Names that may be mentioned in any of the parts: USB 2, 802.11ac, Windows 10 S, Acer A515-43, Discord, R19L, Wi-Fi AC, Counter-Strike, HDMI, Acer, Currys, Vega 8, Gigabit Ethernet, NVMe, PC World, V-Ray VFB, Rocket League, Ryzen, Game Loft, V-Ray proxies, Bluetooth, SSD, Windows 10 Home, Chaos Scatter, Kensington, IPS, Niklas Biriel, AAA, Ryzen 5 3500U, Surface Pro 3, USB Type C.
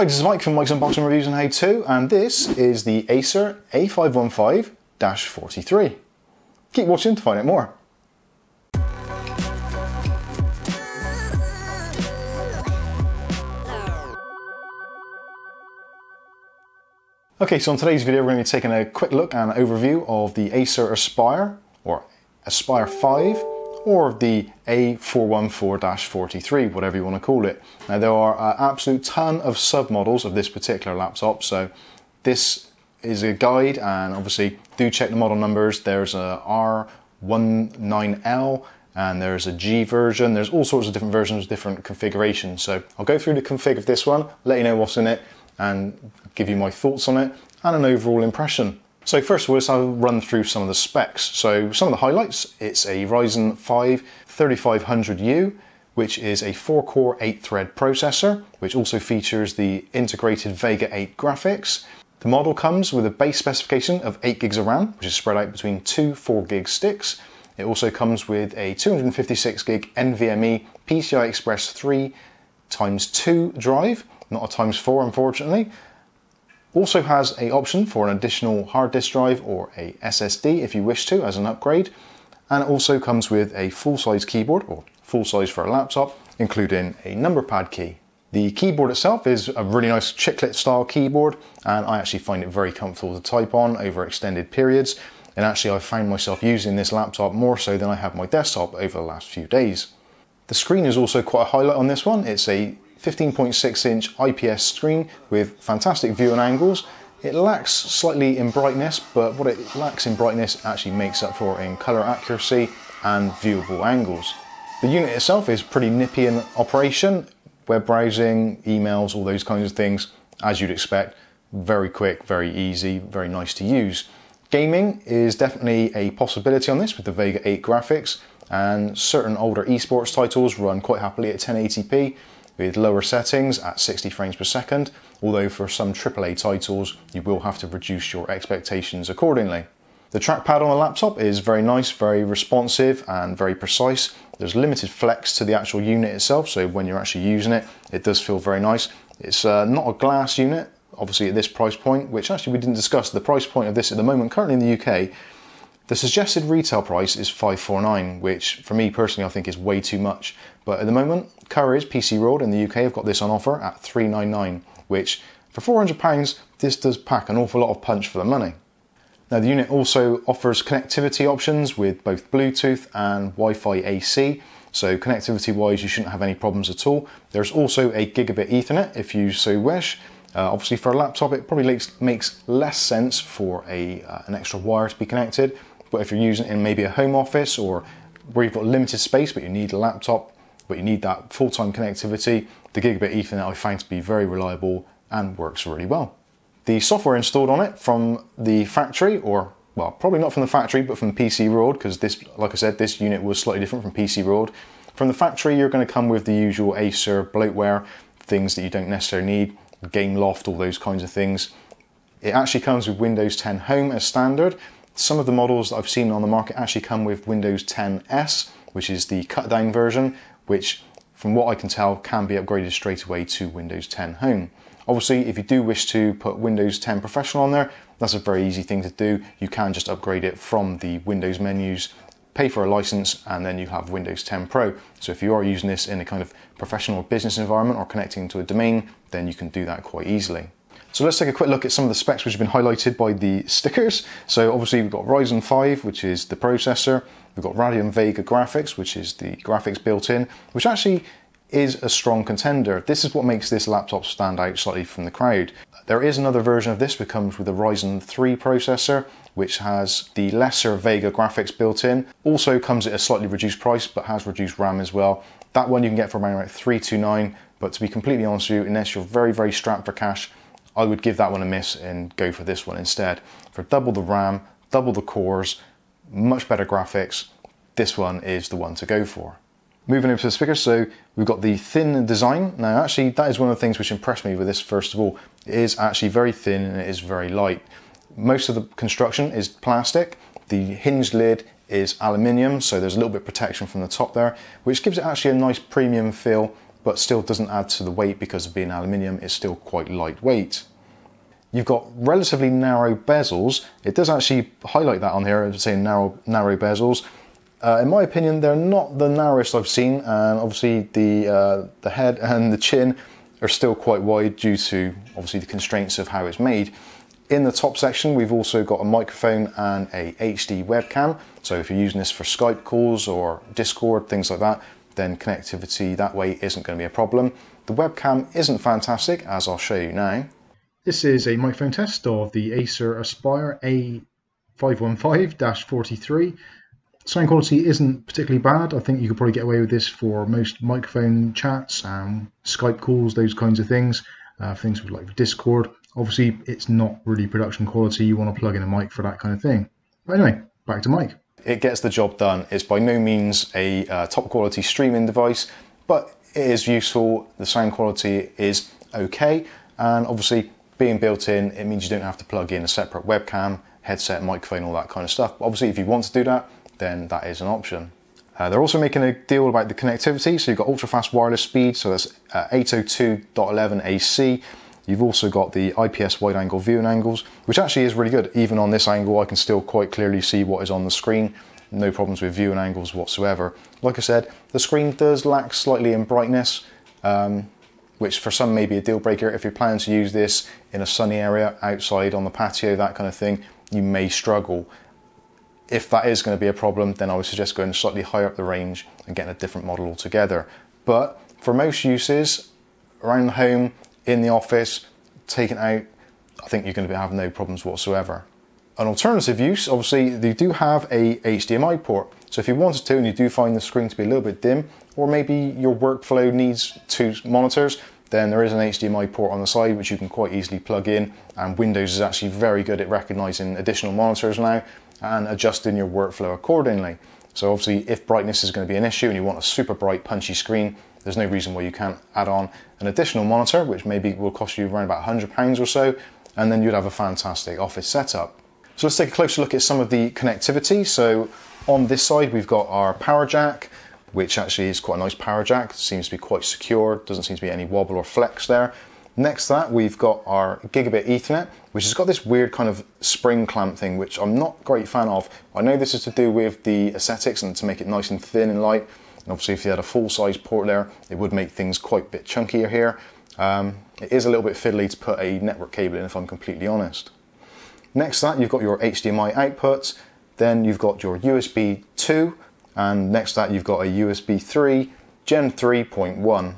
Hi, this is Mike from Mike's Unboxing Reviews and How To, and this is the Acer A515-43. Keep watching to find out more. Okay, so in today's video we're going to be taking a quick look and overview of the Acer Aspire, or Aspire 5, or the A414-43, whatever you want to call it. Now there are an absolute ton of submodels of this particular laptop, so this is a guide, and obviously do check the model numbers. There's a R19L and there's a G version. There's all sorts of different versions, different configurations. So I'll go through the config of this one, let you know what's in it, and give you my thoughts on it and an overall impression. So first of all, let's have a run through some of the specs. So some of the highlights, it's a Ryzen 5 3500U, which is a 4-core 8-thread processor, which also features the integrated Vega 8 graphics. The model comes with a base specification of 8 gigs of RAM, which is spread out between two 4-gig sticks. It also comes with a 256-gig NVMe PCI Express 3x2 drive, not a x4 unfortunately. Also has an option for an additional hard disk drive or a SSD if you wish to, as an upgrade. And it also comes with a full-size keyboard, or full-size for a laptop, including a number pad key. The keyboard itself is a really nice chiclet style keyboard, and I actually find it very comfortable to type on over extended periods. And actually I've found myself using this laptop more so than I have my desktop over the last few days. The screen is also quite a highlight on this one. It's a 15.6-inch IPS screen with fantastic viewing angles. It lacks slightly in brightness, but what it lacks in brightness actually makes up for in color accuracy and viewable angles. The unit itself is pretty nippy in operation. Web browsing, emails, all those kinds of things, as you'd expect. Very quick, very easy, very nice to use. Gaming is definitely a possibility on this with the Vega 8 graphics, and certain older esports titles run quite happily at 1080p. With lower settings at 60 frames per second, although for some AAA titles you will have to reduce your expectations accordingly. The trackpad on the laptop is very nice, very responsive and very precise. There's limited flex to the actual unit itself, so when you're actually using it, it does feel very nice. It's not a glass unit, obviously at this price point, which actually we didn't discuss the price point of this at the moment. Currently in the UK, the suggested retail price is £549, which for me personally I think is way too much. But at the moment, Currys, PC World in the UK have got this on offer at £399, which for £400, this does pack an awful lot of punch for the money. Now the unit also offers connectivity options with both Bluetooth and Wi-Fi AC, so connectivity wise you shouldn't have any problems at all. There's also a Gigabit Ethernet if you so wish. Obviously for a laptop it probably makes less sense for an extra wire to be connected. But if you're using it in maybe a home office or where you've got limited space but you need a laptop, but you need that full-time connectivity, the Gigabit Ethernet I found to be very reliable and works really well. The software installed on it from the factory, or well, probably not from the factory, but from PC World, because this, like I said, this unit was slightly different from PC World. From the factory, you're going to come with the usual Acer bloatware, things that you don't necessarily need, Game Loft, all those kinds of things. It actually comes with Windows 10 Home as standard. Some of the models that I've seen on the market actually come with Windows 10 S, which is the cut-down version, which from what I can tell can be upgraded straight away to Windows 10 Home. Obviously, if you do wish to put Windows 10 Professional on there, that's a very easy thing to do. You can just upgrade it from the Windows menus, pay for a license, and then you have Windows 10 Pro. So if you are using this in a kind of professional business environment or connecting to a domain, then you can do that quite easily. So let's take a quick look at some of the specs which have been highlighted by the stickers. So obviously we've got Ryzen 5, which is the processor. We've got Radeon Vega graphics, which is the graphics built in, which actually is a strong contender. This is what makes this laptop stand out slightly from the crowd. There is another version of this which comes with a Ryzen 3 processor, which has the lesser Vega graphics built in. Also comes at a slightly reduced price, but has reduced RAM as well. That one you can get for around $329, but to be completely honest with you, unless you're very, very strapped for cash, I would give that one a miss and go for this one instead. For double the RAM, double the cores, much better graphics, this one is the one to go for. Moving over to the speakers, so we've got the thin design. Now actually that is one of the things which impressed me with this first of all. It is actually very thin and it is very light. Most of the construction is plastic. The hinge lid is aluminium, so there's a little bit of protection from the top there, which gives it actually a nice premium feel but still doesn't add to the weight because of being aluminium, it's still quite lightweight. You've got relatively narrow bezels. It does actually highlight that on here, saying narrow bezels. In my opinion, they're not the narrowest I've seen, and obviously the head and the chin are still quite wide due to obviously the constraints of how it's made. In the top section, we've also got a microphone and a HD webcam. So if you're using this for Skype calls or Discord, things like that, then connectivity that way isn't going to be a problem. The webcam isn't fantastic, as I'll show you now. This is a microphone test of the Acer Aspire A515-43. Sound quality isn't particularly bad. I think you could probably get away with this for most microphone chats and Skype calls, those kinds of things with like Discord. Obviously, it's not really production quality. You want to plug in a mic for that kind of thing. But anyway, back to Mike. It gets the job done. It's by no means a top quality streaming device, but it is useful. The sound quality is okay. And obviously, being built in, it means you don't have to plug in a separate webcam, headset, microphone, all that kind of stuff. But obviously, if you want to do that, then that is an option. They're also making a deal about the connectivity. So you've got ultra fast wireless speed. So that's 802.11ac. You've also got the IPS wide angle viewing angles, which actually is really good. Even on this angle, I can still quite clearly see what is on the screen. No problems with viewing angles whatsoever. Like I said, the screen does lack slightly in brightness, which for some may be a deal breaker. If you're planning to use this in a sunny area, outside on the patio, that kind of thing, you may struggle. If that is going to be a problem, then I would suggest going slightly higher up the range and getting a different model altogether. But for most uses, around the home, in the office, taken out, I think you're going to have no problems whatsoever. An alternative use, obviously, they do have a HDMI port. So if you wanted to and you do find the screen to be a little bit dim, or maybe your workflow needs two monitors, then there is an HDMI port on the side which you can quite easily plug in. And Windows is actually very good at recognizing additional monitors now and adjusting your workflow accordingly. So obviously, if brightness is going to be an issue and you want a super bright, punchy screen, there's no reason why you can't add on an additional monitor, which maybe will cost you around about £100 or so, and then you'd have a fantastic office setup. So let's take a closer look at some of the connectivity. So on this side, we've got our power jack, which actually is quite a nice power jack. It seems to be quite secure. Doesn't seem to be any wobble or flex there. Next to that, we've got our Gigabit Ethernet, which has got this weird kind of spring clamp thing, which I'm not a great fan of. I know this is to do with the aesthetics and to make it nice and thin and light. And obviously, if you had a full-size port there, it would make things quite a bit chunkier here. It is a little bit fiddly to put a network cable in, if I'm completely honest. Next to that, you've got your HDMI outputs. Then you've got your USB 2. And next to that, you've got a USB 3, Gen 3.1,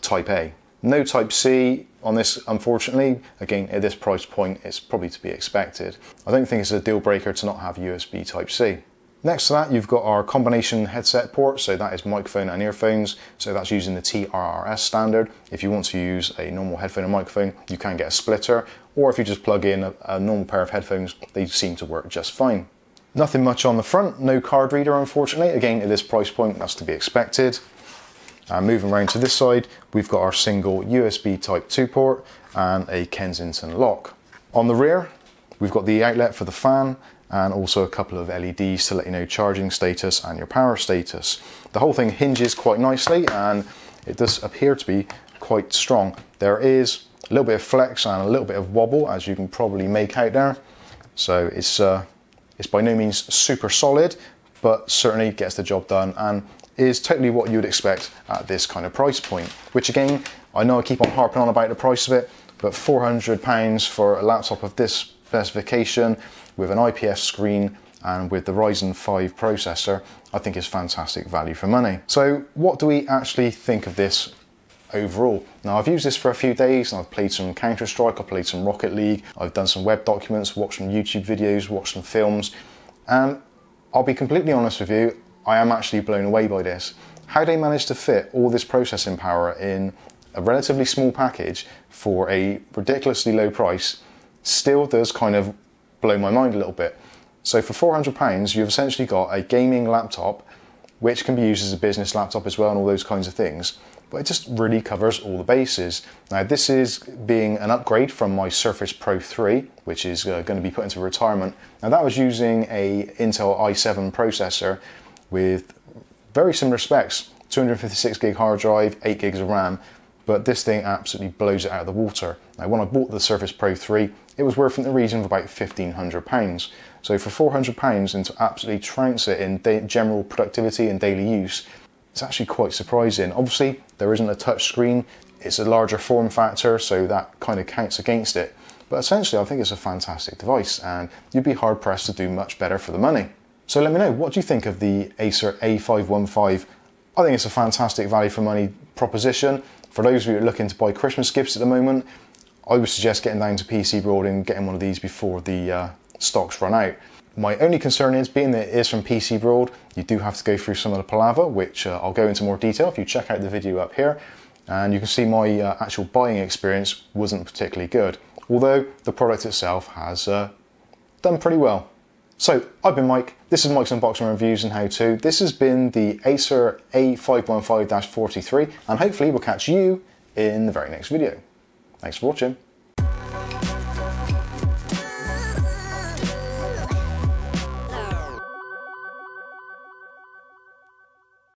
Type A. No Type C on this, unfortunately. Again, at this price point, it's probably to be expected. I don't think it's a deal breaker to not have USB Type C. Next to that, you've got our combination headset port. So that is microphone and earphones. So that's using the TRRS standard. If you want to use a normal headphone and microphone, you can get a splitter. Or if you just plug in a normal pair of headphones, they seem to work just fine. Nothing much on the front. No card reader, unfortunately. Again, at this price point, that's to be expected. Moving around to this side, we've got our single USB Type 2 port and a Kensington lock. On the rear, we've got the outlet for the fan and also a couple of LEDs to let you know charging status and your power status. The whole thing hinges quite nicely and it does appear to be quite strong. There is a little bit of flex and a little bit of wobble, as you can probably make out there. So it's by no means super solid, but certainly gets the job done and is totally what you would expect at this kind of price point, which again, I know I keep on harping on about the price of it, but £400 for a laptop of this specification with an IPS screen and with the Ryzen 5 processor, I think is fantastic value for money. So what do we actually think of this overall? Now, I've used this for a few days and I've played some Counter-Strike, I've played some Rocket League, I've done some web documents, watched some YouTube videos, watched some films, and I'll be completely honest with you, I am actually blown away by this. How they managed to fit all this processing power in a relatively small package for a ridiculously low price still does kind of blow my mind a little bit. So for £400, you've essentially got a gaming laptop, which can be used as a business laptop as well and all those kinds of things, but it just really covers all the bases. Now, this is being an upgrade from my Surface Pro 3, which is going to be put into retirement. Now, that was using a Intel i7 processor, with very similar specs 256 gig hard drive, 8 gigs of RAM, but this thing absolutely blows it out of the water. Now, when I bought the Surface Pro 3, it was worth in the region of about £1,500. So for £400 and to absolutely trounce it in general productivity and daily use, it's actually quite surprising. Obviously, there isn't a touch screen, it's a larger form factor, so that kind of counts against it. But essentially, I think it's a fantastic device, and you'd be hard pressed to do much better for the money. So let me know, what do you think of the Acer A515? I think it's a fantastic value for money proposition. For those of you who are looking to buy Christmas gifts at the moment, I would suggest getting down to PC World and getting one of these before the stocks run out. My only concern is, being that it is from PC World, you do have to go through some of the palaver, which I'll go into more detail if you check out the video up here. And you can see my actual buying experience wasn't particularly good, although the product itself has done pretty well. So, I've been Mike, this is Mike's Unboxing Reviews and How To. This has been the Acer A515-43, and hopefully we'll catch you in the very next video. Thanks for watching.